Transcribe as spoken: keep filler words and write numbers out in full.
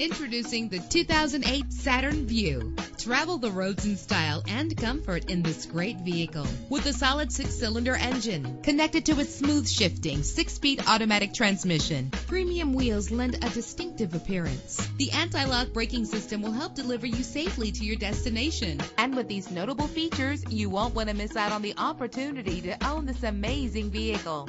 Introducing the two thousand eight Saturn Vue. Travel the roads in style and comfort in this great vehicle. With a solid six-cylinder engine connected to a smooth shifting six-speed automatic transmission, premium wheels lend a distinctive appearance. The anti-lock braking system will help deliver you safely to your destination. And with these notable features, you won't want to miss out on the opportunity to own this amazing vehicle.